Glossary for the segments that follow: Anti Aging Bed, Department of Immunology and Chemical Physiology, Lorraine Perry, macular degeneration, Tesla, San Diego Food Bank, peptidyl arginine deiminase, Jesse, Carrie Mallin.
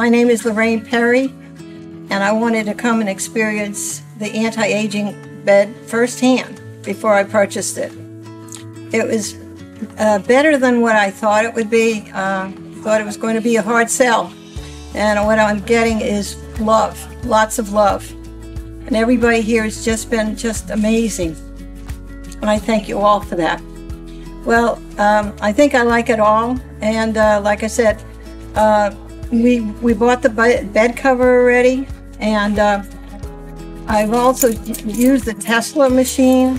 My name is Lorraine Perry, and I wanted to come and experience the anti-aging bed firsthand before I purchased it. It was better than what I thought it would be. Thought it was going to be a hard sell, and what I'm getting is love, lots of love. And everybody here has just been amazing, and I thank you all for that. Well, I think I like it all, and like I said, we bought the bed cover already, and I've also used the Tesla machine,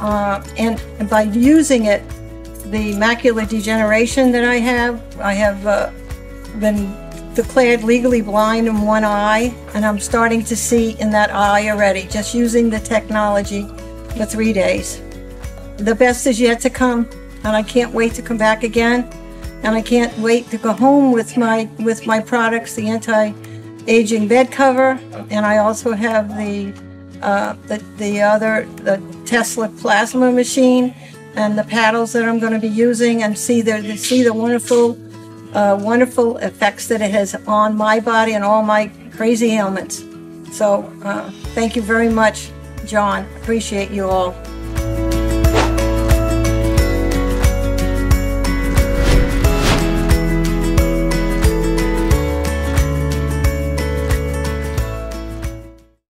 and by using it, the macular degeneration that I have been declared legally blind in one eye, and I'm starting to see in that eye already, just using the technology for 3 days. The best is yet to come, and I can't wait to come back again, and I can't wait to go home with my products, the anti-aging bed cover, and I also have the Tesla plasma machine and the paddles that I'm going to be using, and see the wonderful wonderful effects that it has on my body and all my crazy ailments. So thank you very much, John. Appreciate you all.